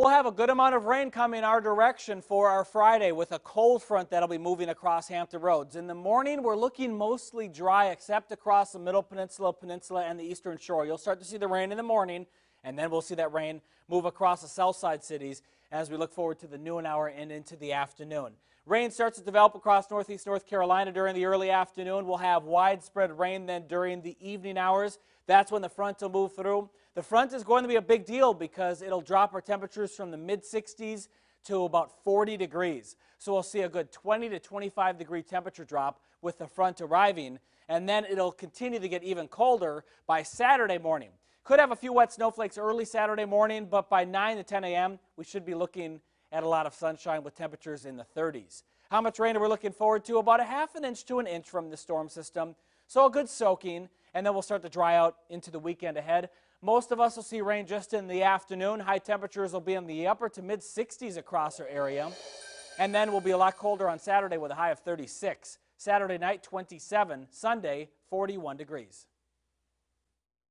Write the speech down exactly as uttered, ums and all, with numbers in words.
We'll have a good amount of rain coming our direction for our Friday with a cold front that'll be moving across Hampton Roads. In the morning, we're looking mostly dry except across the Middle Peninsula, Peninsula, and the Eastern Shore. You'll start to see the rain in the morning, and then we'll see that rain move across the south side cities as we look forward to the noon hour and into the afternoon. Rain starts to develop across northeast North Carolina during the early afternoon. We'll have widespread rain then during the evening hours. That's when the front will move through. The front is going to be a big deal because it'll drop our temperatures from the mid sixties to about forty degrees. So we'll see a good twenty to twenty-five degree temperature drop with the front arriving. And then it'll continue to get even colder by Saturday morning. Could have a few wet snowflakes early Saturday morning, but by nine to ten a m we should be looking at a lot of sunshine with temperatures in the thirties. How much rain are we looking forward to? About a half an inch to an inch from the storm system. So a good soaking, and then we'll start to dry out into the weekend ahead. Most of us will see rain just in the afternoon. High temperatures will be in the upper to mid sixties across our area. And then we'll be a lot colder on Saturday with a high of thirty-six. Saturday night, twenty-seven. Sunday, forty-one degrees.